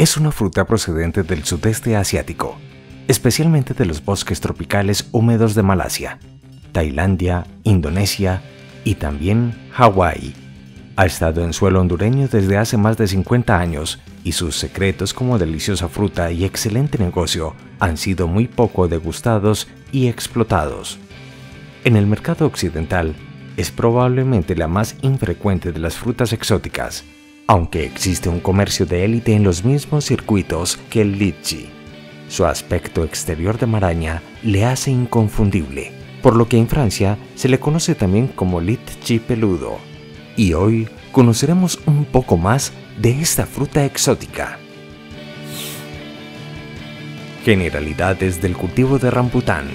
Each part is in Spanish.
Es una fruta procedente del sudeste asiático, especialmente de los bosques tropicales húmedos de Malasia, Tailandia, Indonesia y también Hawái. Ha estado en suelo hondureño desde hace más de 50 años y sus secretos como deliciosa fruta y excelente negocio han sido muy poco degustados y explotados. En el mercado occidental es probablemente la más infrecuente de las frutas exóticas, aunque existe un comercio de élite en los mismos circuitos que el litchi. Su aspecto exterior de maraña le hace inconfundible, por lo que en Francia se le conoce también como litchi peludo. Y hoy conoceremos un poco más de esta fruta exótica. Generalidades del cultivo de Rambután.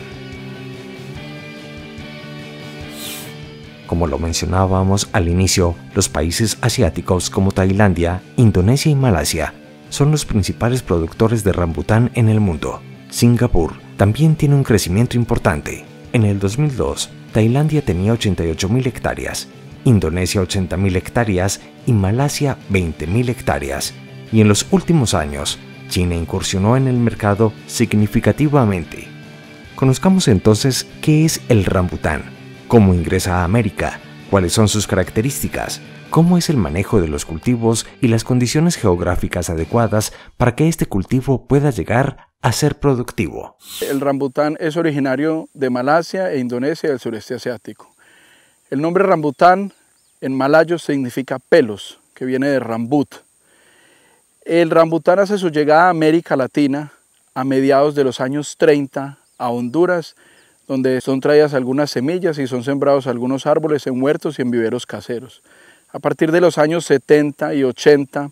Como lo mencionábamos al inicio, los países asiáticos como Tailandia, Indonesia y Malasia son los principales productores de rambután en el mundo. Singapur también tiene un crecimiento importante. En el 2002, Tailandia tenía 88.000 hectáreas, Indonesia 80.000 hectáreas y Malasia 20.000 hectáreas. Y en los últimos años, China incursionó en el mercado significativamente. Conozcamos entonces qué es el rambután, cómo ingresa a América, cuáles son sus características, cómo es el manejo de los cultivos y las condiciones geográficas adecuadas para que este cultivo pueda llegar a ser productivo. El rambután es originario de Malasia e Indonesia del sureste asiático. El nombre rambután en malayo significa pelos, que viene de rambut. El rambután hace su llegada a América Latina a mediados de los años 30 a Honduras, donde son traídas algunas semillas y son sembrados algunos árboles en huertos y en viveros caseros. A partir de los años 70 y 80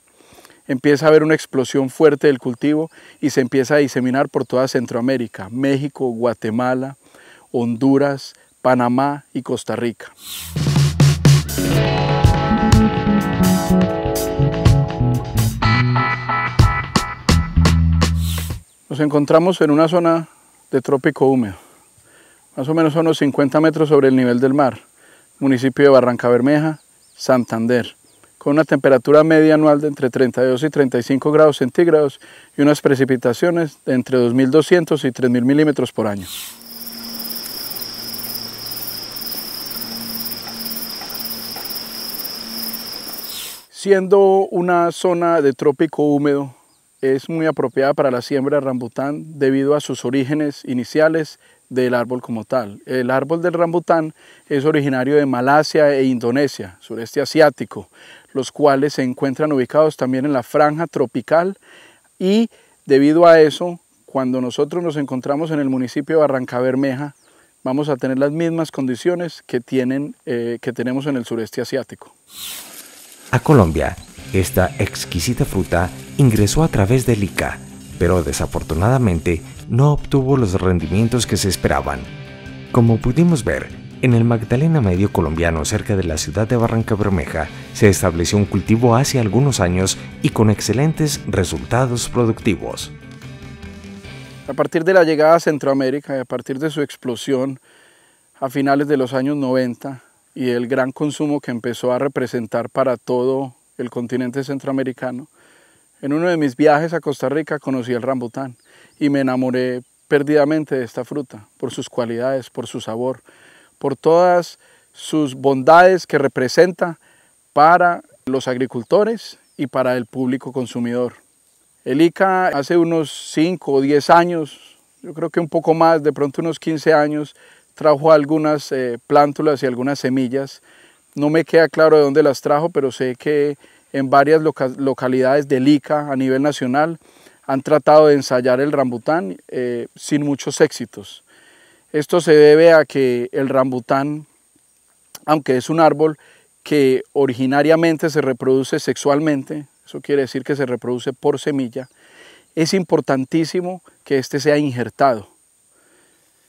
empieza a haber una explosión fuerte del cultivo y se empieza a diseminar por toda Centroamérica, México, Guatemala, Honduras, Panamá y Costa Rica. Nos encontramos en una zona de trópico húmedo, más o menos a unos 50 metros sobre el nivel del mar, municipio de Barrancabermeja, Santander, con una temperatura media anual de entre 32 y 35 grados centígrados y unas precipitaciones de entre 2.200 y 3.000 milímetros por año. Siendo una zona de trópico húmedo, es muy apropiada para la siembra de rambután debido a sus orígenes iniciales del árbol como tal. El árbol del rambután es originario de Malasia e Indonesia, sureste asiático, los cuales se encuentran ubicados también en la franja tropical, y debido a eso, cuando nosotros nos encontramos en el municipio de Barrancabermeja, vamos a tener las mismas condiciones que tenemos en el sureste asiático. A Colombia, esta exquisita fruta ingresó a través del ICA, pero desafortunadamente no obtuvo los rendimientos que se esperaban. Como pudimos ver, en el Magdalena Medio colombiano, cerca de la ciudad de Barrancabermeja, se estableció un cultivo hace algunos años y con excelentes resultados productivos. A partir de la llegada a Centroamérica y a partir de su explosión a finales de los años 90 y el gran consumo que empezó a representar para todo el continente centroamericano, en uno de mis viajes a Costa Rica conocí el rambután y me enamoré perdidamente de esta fruta, por sus cualidades, por su sabor, por todas sus bondades que representa para los agricultores y para el público consumidor. El ICA hace unos 5 o 10 años, yo creo que un poco más, de pronto unos 15 años, trajo algunas plántulas y algunas semillas. No me queda claro de dónde las trajo, pero sé que en varias localidades del ICA a nivel nacional han tratado de ensayar el rambután sin muchos éxitos. Esto se debe a que el rambután, aunque es un árbol que originariamente se reproduce sexualmente, eso quiere decir que se reproduce por semilla, es importantísimo que este sea injertado.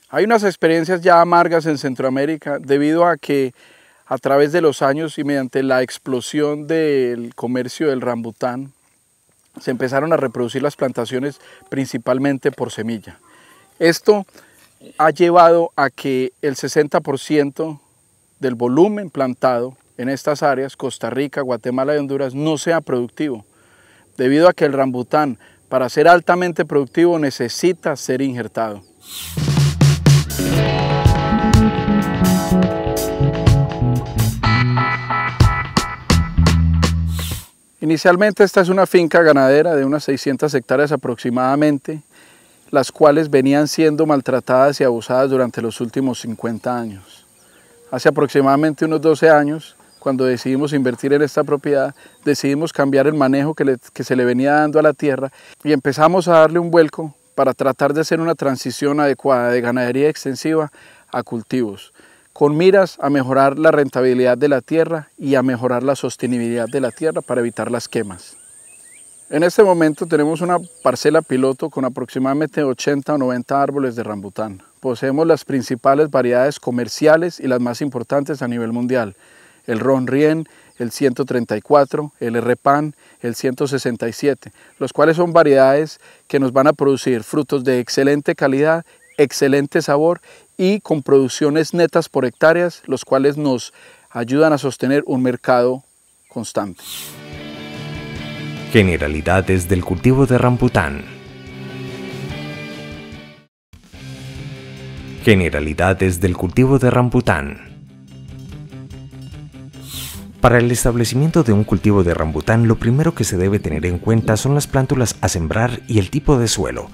Hay unas experiencias ya amargas en Centroamérica debido a que a través de los años y mediante la explosión del comercio del rambután, se empezaron a reproducir las plantaciones principalmente por semilla. Esto ha llevado a que el 60% del volumen plantado en estas áreas, Costa Rica, Guatemala y Honduras, no sea productivo, debido a que el rambután, para ser altamente productivo, necesita ser injertado. Inicialmente esta es una finca ganadera de unas 600 hectáreas aproximadamente, las cuales venían siendo maltratadas y abusadas durante los últimos 50 años. Hace aproximadamente unos 12 años, cuando decidimos invertir en esta propiedad, decidimos cambiar el manejo que se le venía dando a la tierra y empezamos a darle un vuelco para tratar de hacer una transición adecuada de ganadería extensiva a cultivos, con miras a mejorar la rentabilidad de la tierra y a mejorar la sostenibilidad de la tierra para evitar las quemas. En este momento tenemos una parcela piloto con aproximadamente 80 o 90 árboles de rambután. Poseemos las principales variedades comerciales y las más importantes a nivel mundial: el Ronrien, el 134, el R-Pan, el 167, los cuales son variedades que nos van a producir frutos de excelente calidad, excelente sabor y con producciones netas por hectáreas, los cuales nos ayudan a sostener un mercado constante. Generalidades del cultivo de rambután. Generalidades del cultivo de rambután. Para el establecimiento de un cultivo de rambután, lo primero que se debe tener en cuenta son las plántulas a sembrar y el tipo de suelo,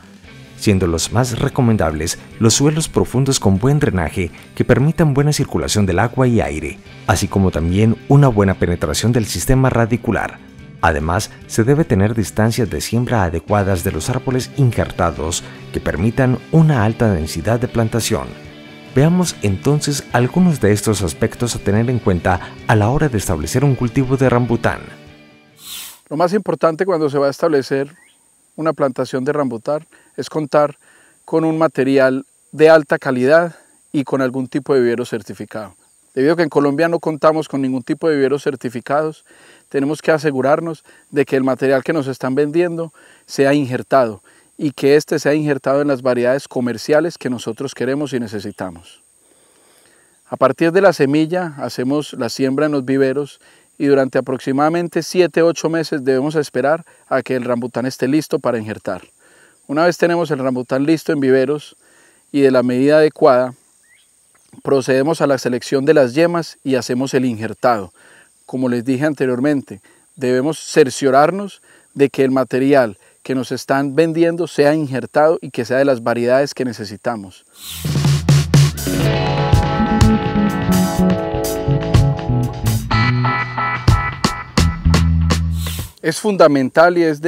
siendo los más recomendables los suelos profundos con buen drenaje que permitan buena circulación del agua y aire, así como también una buena penetración del sistema radicular. Además, se debe tener distancias de siembra adecuadas de los árboles injertados que permitan una alta densidad de plantación. Veamos entonces algunos de estos aspectos a tener en cuenta a la hora de establecer un cultivo de rambután. Lo más importante cuando se va a establecer una plantación de rambután es contar con un material de alta calidad y con algún tipo de vivero certificado. Debido a que en Colombia no contamos con ningún tipo de viveros certificados, tenemos que asegurarnos de que el material que nos están vendiendo sea injertado y que este sea injertado en las variedades comerciales que nosotros queremos y necesitamos. A partir de la semilla hacemos la siembra en los viveros y durante aproximadamente 7-8 meses debemos esperar a que el rambután esté listo para injertar. Una vez tenemos el rambután listo en viveros y de la medida adecuada, procedemos a la selección de las yemas y hacemos el injertado. Como les dije anteriormente, debemos cerciorarnos de que el material que nos están vendiendo sea injertado y que sea de las variedades que necesitamos. Es fundamental y es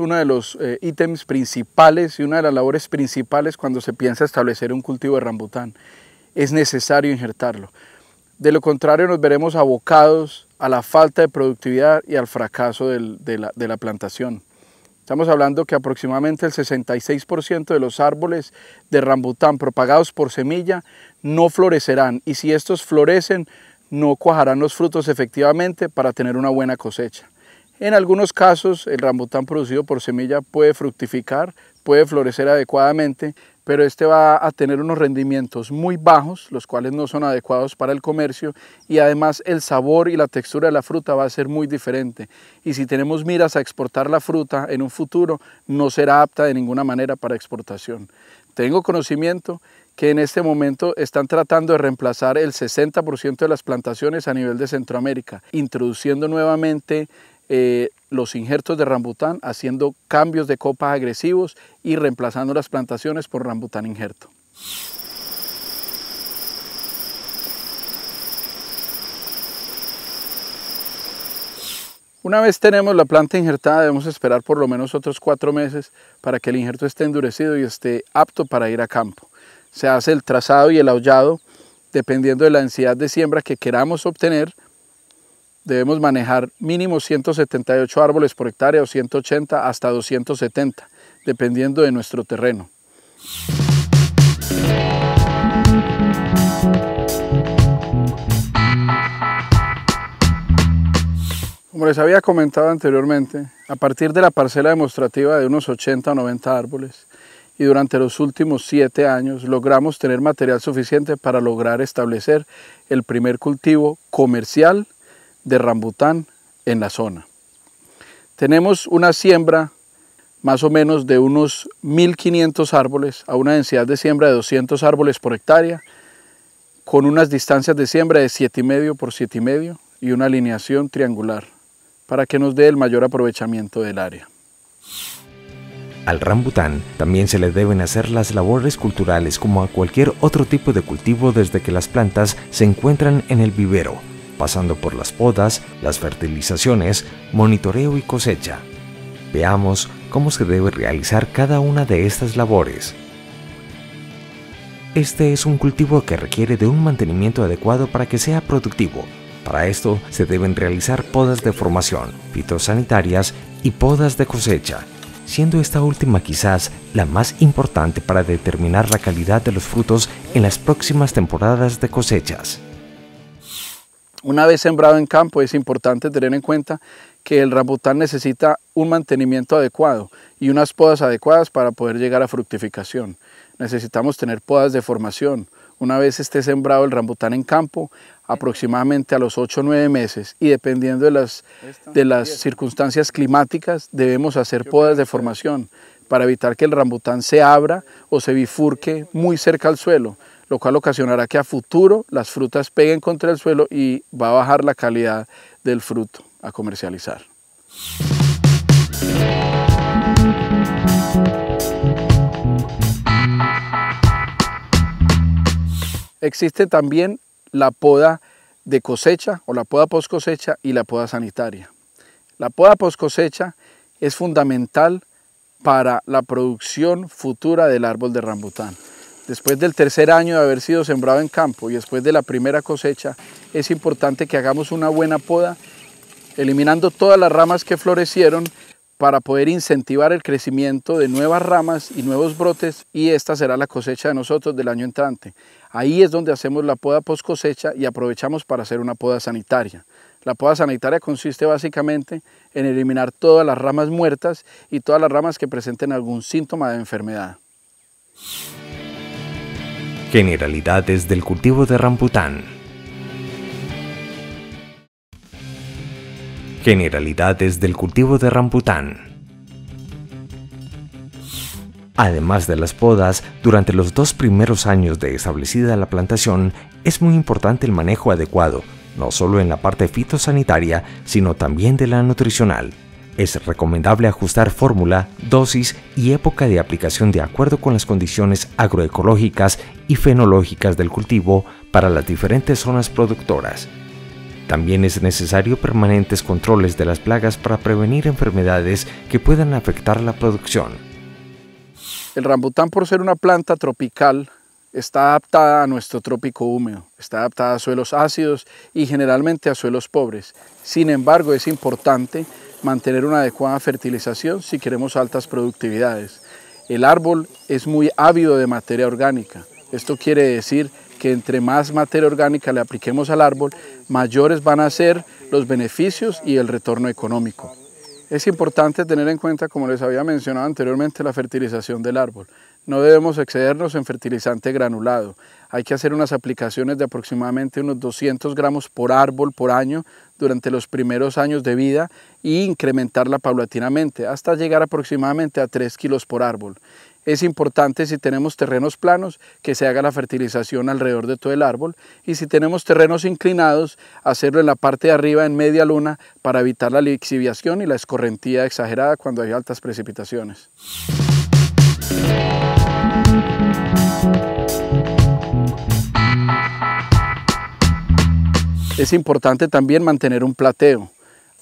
uno de los ítems principales y una de las labores principales cuando se piensa establecer un cultivo de rambután. Es necesario injertarlo. De lo contrario nos veremos abocados a la falta de productividad y al fracaso de la plantación. Estamos hablando que aproximadamente el 66% de los árboles de rambután propagados por semilla no florecerán, y si estos florecen no cuajarán los frutos efectivamente para tener una buena cosecha. En algunos casos el rambután producido por semilla puede fructificar, puede florecer adecuadamente, pero este va a tener unos rendimientos muy bajos, los cuales no son adecuados para el comercio, y además el sabor y la textura de la fruta va a ser muy diferente, y si tenemos miras a exportar la fruta en un futuro, no será apta de ninguna manera para exportación. Tengo conocimiento que en este momento están tratando de reemplazar el 60% de las plantaciones a nivel de Centroamérica, introduciendo nuevamente los injertos de rambután, haciendo cambios de copas agresivos y reemplazando las plantaciones por rambután injerto. Una vez tenemos la planta injertada, debemos esperar por lo menos otros 4 meses para que el injerto esté endurecido y esté apto para ir a campo. Se hace el trazado y el aullado dependiendo de la densidad de siembra que queramos obtener. Debemos manejar mínimo 178 árboles por hectárea o 180 hasta 270, dependiendo de nuestro terreno. Como les había comentado anteriormente, a partir de la parcela demostrativa de unos 80 o 90 árboles, y durante los últimos 7 años logramos tener material suficiente para lograr establecer el primer cultivo comercial de rambután en la zona. Tenemos una siembra más o menos de unos 1500 árboles a una densidad de siembra de 200 árboles por hectárea, con unas distancias de siembra de 7,5 por 7,5 y una alineación triangular para que nos dé el mayor aprovechamiento del área. Al rambután también se le deben hacer las labores culturales como a cualquier otro tipo de cultivo, desde que las plantas se encuentran en el vivero, pasando por las podas, las fertilizaciones, monitoreo y cosecha. Veamos cómo se debe realizar cada una de estas labores. Este es un cultivo que requiere de un mantenimiento adecuado para que sea productivo. Para esto se deben realizar podas de formación, fitosanitarias y podas de cosecha, siendo esta última quizás la más importante para determinar la calidad de los frutos en las próximas temporadas de cosechas. Una vez sembrado en campo, es importante tener en cuenta que el rambután necesita un mantenimiento adecuado y unas podas adecuadas para poder llegar a fructificación. Necesitamos tener podas de formación. Una vez esté sembrado el rambután en campo, aproximadamente a los 8 o 9 meses, y dependiendo de las circunstancias climáticas, debemos hacer podas de formación para evitar que el rambután se abra o se bifurque muy cerca al suelo, lo cual ocasionará que a futuro las frutas peguen contra el suelo y va a bajar la calidad del fruto a comercializar. Existe también la poda de cosecha o la poda post cosecha y la poda sanitaria. La poda post cosecha es fundamental para la producción futura del árbol de rambután. Después del tercer año de haber sido sembrado en campo y después de la primera cosecha, es importante que hagamos una buena poda, eliminando todas las ramas que florecieron para poder incentivar el crecimiento de nuevas ramas y nuevos brotes, y esta será la cosecha de nosotros del año entrante. Ahí es donde hacemos la poda post cosecha y aprovechamos para hacer una poda sanitaria. La poda sanitaria consiste básicamente en eliminar todas las ramas muertas y todas las ramas que presenten algún síntoma de enfermedad. Generalidades del cultivo de rambután. Generalidades del cultivo de rambután. Además de las podas, durante los 2 primeros años de establecida la plantación, es muy importante el manejo adecuado, no solo en la parte fitosanitaria, sino también de la nutricional. Es recomendable ajustar fórmula, dosis y época de aplicación de acuerdo con las condiciones agroecológicas y fenológicas del cultivo para las diferentes zonas productoras. También es necesario permanentes controles de las plagas para prevenir enfermedades que puedan afectar la producción. El rambután, por ser una planta tropical, está adaptada a nuestro trópico húmedo, está adaptada a suelos ácidos y generalmente a suelos pobres. Sin embargo, es importante mantener una adecuada fertilización si queremos altas productividades. El árbol es muy ávido de materia orgánica. Esto quiere decir que entre más materia orgánica le apliquemos al árbol, mayores van a ser los beneficios y el retorno económico. Es importante tener en cuenta, como les había mencionado anteriormente, la fertilización del árbol. No debemos excedernos en fertilizante granulado. Hay que hacer unas aplicaciones de aproximadamente unos 200 gramos por árbol por año durante los primeros años de vida e incrementarla paulatinamente hasta llegar aproximadamente a 3 kilos por árbol. Es importante, si tenemos terrenos planos, que se haga la fertilización alrededor de todo el árbol, y si tenemos terrenos inclinados, hacerlo en la parte de arriba en media luna para evitar la lixiviación y la escorrentía exagerada cuando hay altas precipitaciones. Es importante también mantener un plateo,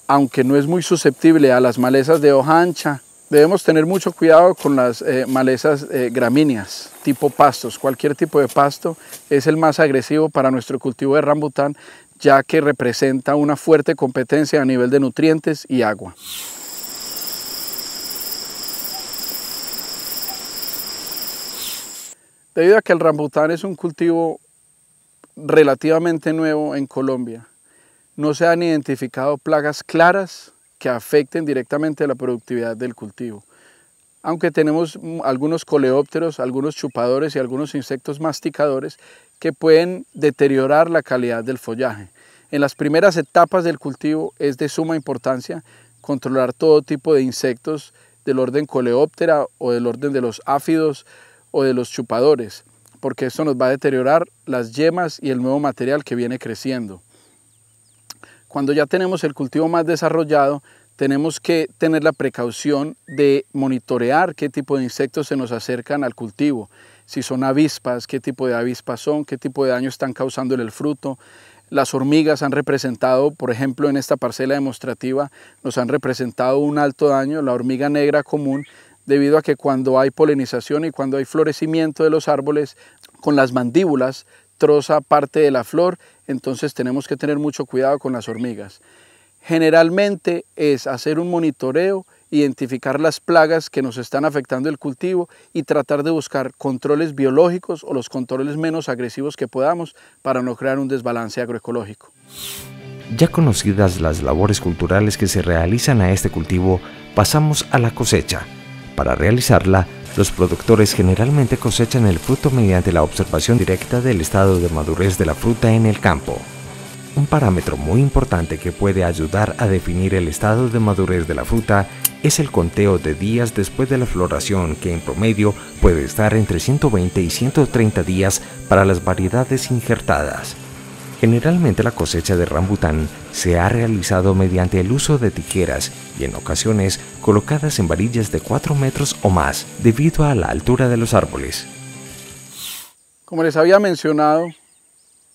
aunque no es muy susceptible a las malezas de hoja ancha. Debemos tener mucho cuidado con las malezas gramíneas, tipo pastos. Cualquier tipo de pasto es el más agresivo para nuestro cultivo de rambután, ya que representa una fuerte competencia a nivel de nutrientes y agua. Debido a que el rambután es un cultivo relativamente nuevo en Colombia, no se han identificado plagas claras que afecten directamente la productividad del cultivo. Aunque tenemos algunos coleópteros, algunos chupadores y algunos insectos masticadores que pueden deteriorar la calidad del follaje. En las primeras etapas del cultivo es de suma importancia controlar todo tipo de insectos del orden coleóptera o del orden de los áfidos o de los chupadores, porque esto nos va a deteriorar las yemas y el nuevo material que viene creciendo. Cuando ya tenemos el cultivo más desarrollado, tenemos que tener la precaución de monitorear qué tipo de insectos se nos acercan al cultivo, si son avispas, qué tipo de avispas son, qué tipo de daño están causándole el fruto. Las hormigas han representado, por ejemplo, en esta parcela demostrativa, nos han representado un alto daño, la hormiga negra común, debido a que cuando hay polinización y cuando hay florecimiento de los árboles, con las mandíbulas troza parte de la flor, entonces tenemos que tener mucho cuidado con las hormigas. Generalmente es hacer un monitoreo, identificar las plagas que nos están afectando el cultivo y tratar de buscar controles biológicos o los controles menos agresivos que podamos para no crear un desbalance agroecológico. Ya conocidas las labores culturales que se realizan a este cultivo, pasamos a la cosecha. Para realizarla, los productores generalmente cosechan el fruto mediante la observación directa del estado de madurez de la fruta en el campo. Un parámetro muy importante que puede ayudar a definir el estado de madurez de la fruta es el conteo de días después de la floración, que en promedio puede estar entre 120 y 130 días para las variedades injertadas. Generalmente la cosecha de rambután se ha realizado mediante el uso de tijeras y en ocasiones colocadas en varillas de 4 metros o más debido a la altura de los árboles. Como les había mencionado,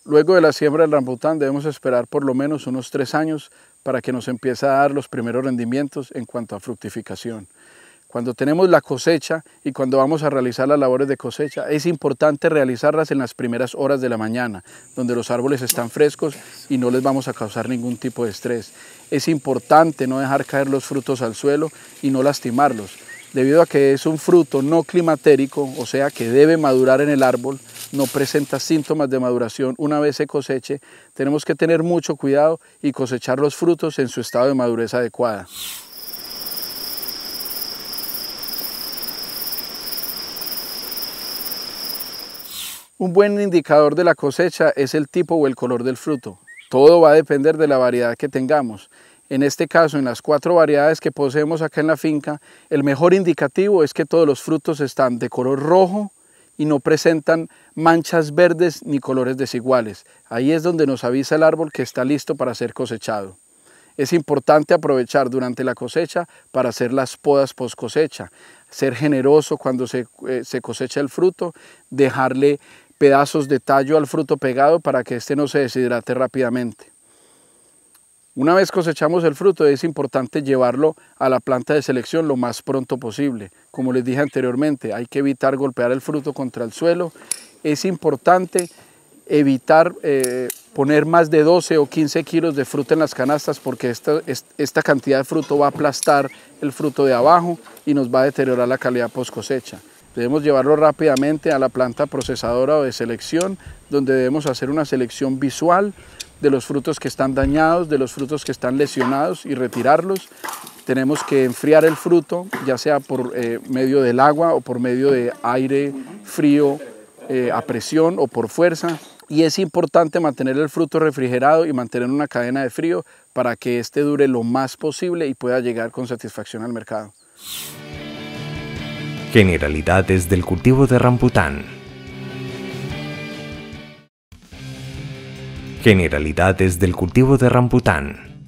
luego de la siembra del rambután debemos esperar por lo menos unos 3 años para que nos empiece a dar los primeros rendimientos en cuanto a fructificación. Cuando tenemos la cosecha y cuando vamos a realizar las labores de cosecha, es importante realizarlas en las primeras horas de la mañana, donde los árboles están frescos y no les vamos a causar ningún tipo de estrés. Es importante no dejar caer los frutos al suelo y no lastimarlos, debido a que es un fruto no climatérico, o sea que debe madurar en el árbol, no presenta síntomas de maduración una vez se coseche. Tenemos que tener mucho cuidado y cosechar los frutos en su estado de madurez adecuada. Un buen indicador de la cosecha es el tipo o el color del fruto. Todo va a depender de la variedad que tengamos. En este caso, en las 4 variedades que poseemos acá en la finca, el mejor indicativo es que todos los frutos están de color rojo y no presentan manchas verdes ni colores desiguales. Ahí es donde nos avisa el árbol que está listo para ser cosechado. Es importante aprovechar durante la cosecha para hacer las podas post cosecha, ser generoso cuando se cosecha el fruto, dejarle pedazos de tallo al fruto pegado para que este no se deshidrate rápidamente. Una vez cosechamos el fruto, es importante llevarlo a la planta de selección lo más pronto posible. Como les dije anteriormente, hay que evitar golpear el fruto contra el suelo. Es importante evitar poner más de 12 o 15 kilos de fruta en las canastas, porque esta cantidad de fruto va a aplastar el fruto de abajo y nos va a deteriorar la calidad post cosecha. Debemos llevarlo rápidamente a la planta procesadora o de selección, donde debemos hacer una selección visual de los frutos que están dañados, de los frutos que están lesionados, y retirarlos. Tenemos que enfriar el fruto, ya sea por medio del agua o por medio de aire frío a presión o por fuerza. Y es importante mantener el fruto refrigerado y mantener una cadena de frío para que este dure lo más posible y pueda llegar con satisfacción al mercado. Generalidades del cultivo de rambután. Generalidades del cultivo de rambután.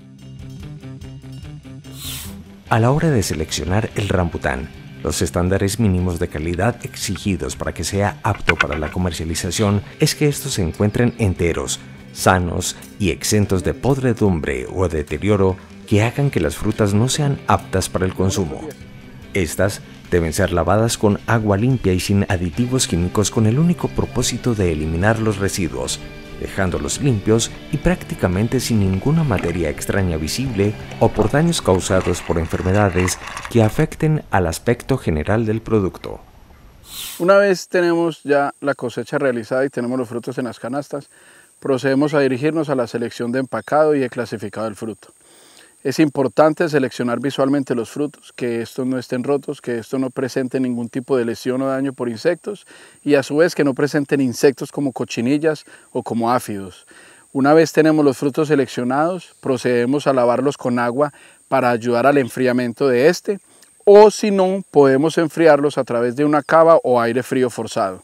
A la hora de seleccionar el rambután, los estándares mínimos de calidad exigidos para que sea apto para la comercialización es que estos se encuentren enteros, sanos y exentos de podredumbre o deterioro que hagan que las frutas no sean aptas para el consumo. Estas deben ser lavadas con agua limpia y sin aditivos químicos, con el único propósito de eliminar los residuos, dejándolos limpios y prácticamente sin ninguna materia extraña visible o por daños causados por enfermedades que afecten al aspecto general del producto. Una vez tenemos ya la cosecha realizada y tenemos los frutos en las canastas, procedemos a dirigirnos a la selección de empacado y de clasificado del fruto. Es importante seleccionar visualmente los frutos, que estos no estén rotos, que estos no presenten ningún tipo de lesión o daño por insectos, y a su vez que no presenten insectos como cochinillas o como áfidos. Una vez tenemos los frutos seleccionados, procedemos a lavarlos con agua para ayudar al enfriamiento de este, o si no, podemos enfriarlos a través de una cava o aire frío forzado.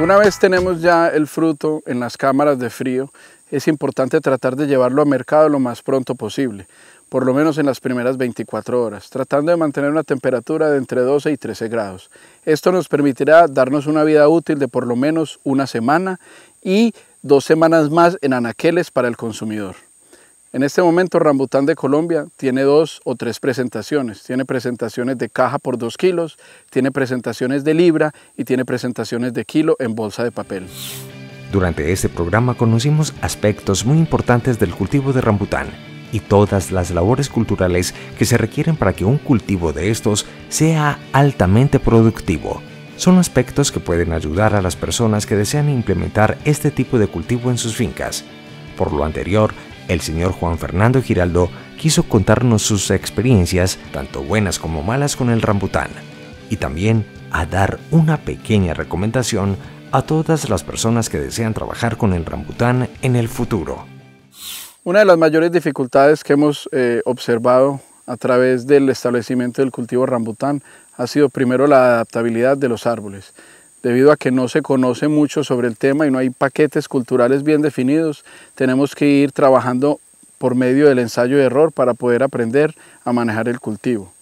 Una vez tenemos ya el fruto en las cámaras de frío, es importante tratar de llevarlo al mercado lo más pronto posible, por lo menos en las primeras 24 horas, tratando de mantener una temperatura de entre 12 y 13 grados. Esto nos permitirá darnos una vida útil de por lo menos una semana y 2 semanas más en anaqueles para el consumidor. En este momento Rambután de Colombia tiene 2 o 3 presentaciones. Tiene presentaciones de caja por 2 kilos, tiene presentaciones de libra y tiene presentaciones de kilo en bolsa de papel. Durante este programa conocimos aspectos muy importantes del cultivo de rambután y todas las labores culturales que se requieren para que un cultivo de estos sea altamente productivo. Son aspectos que pueden ayudar a las personas que desean implementar este tipo de cultivo en sus fincas. Por lo anterior, el señor Juan Fernando Giraldo quiso contarnos sus experiencias, tanto buenas como malas, con el rambután, y también a dar una pequeña recomendación a todas las personas que desean trabajar con el rambután en el futuro. Una de las mayores dificultades que hemos observado a través del establecimiento del cultivo rambután ha sido primero la adaptabilidad de los árboles. Debido a que no se conoce mucho sobre el tema y no hay paquetes culturales bien definidos, tenemos que ir trabajando por medio del ensayo y error para poder aprender a manejar el cultivo.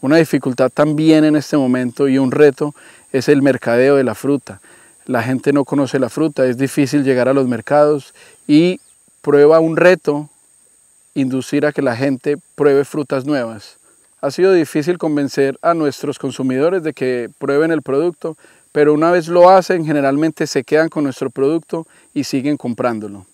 Una dificultad también en este momento y un reto es el mercadeo de la fruta. La gente no conoce la fruta, es difícil llegar a los mercados y prueba un reto inducir a que la gente pruebe frutas nuevas. Ha sido difícil convencer a nuestros consumidores de que prueben el producto, pero una vez lo hacen, generalmente se quedan con nuestro producto y siguen comprándolo.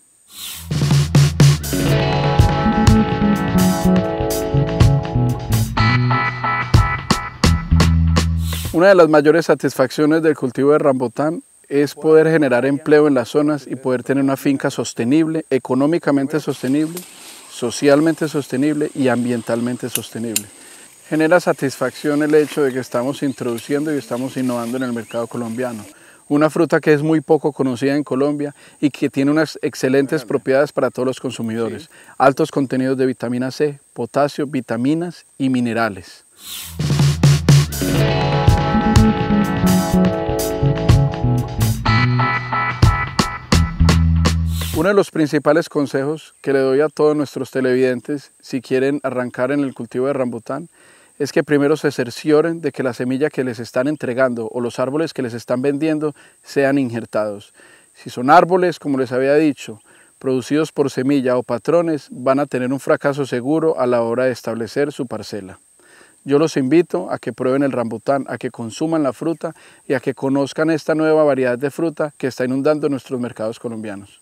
Una de las mayores satisfacciones del cultivo de rambután es poder generar empleo en las zonas y poder tener una finca sostenible, económicamente sostenible, socialmente sostenible y ambientalmente sostenible. Genera satisfacción el hecho de que estamos introduciendo y estamos innovando en el mercado colombiano. Una fruta que es muy poco conocida en Colombia y que tiene unas excelentes propiedades para todos los consumidores. Altos contenidos de vitamina C, potasio, vitaminas y minerales. Uno de los principales consejos que le doy a todos nuestros televidentes si quieren arrancar en el cultivo de rambután es que primero se cercioren de que la semilla que les están entregando o los árboles que les están vendiendo sean injertados. Si son árboles, como les había dicho, producidos por semilla o patrones, van a tener un fracaso seguro a la hora de establecer su parcela. Yo los invito a que prueben el rambután, a que consuman la fruta y a que conozcan esta nueva variedad de fruta que está inundando nuestros mercados colombianos.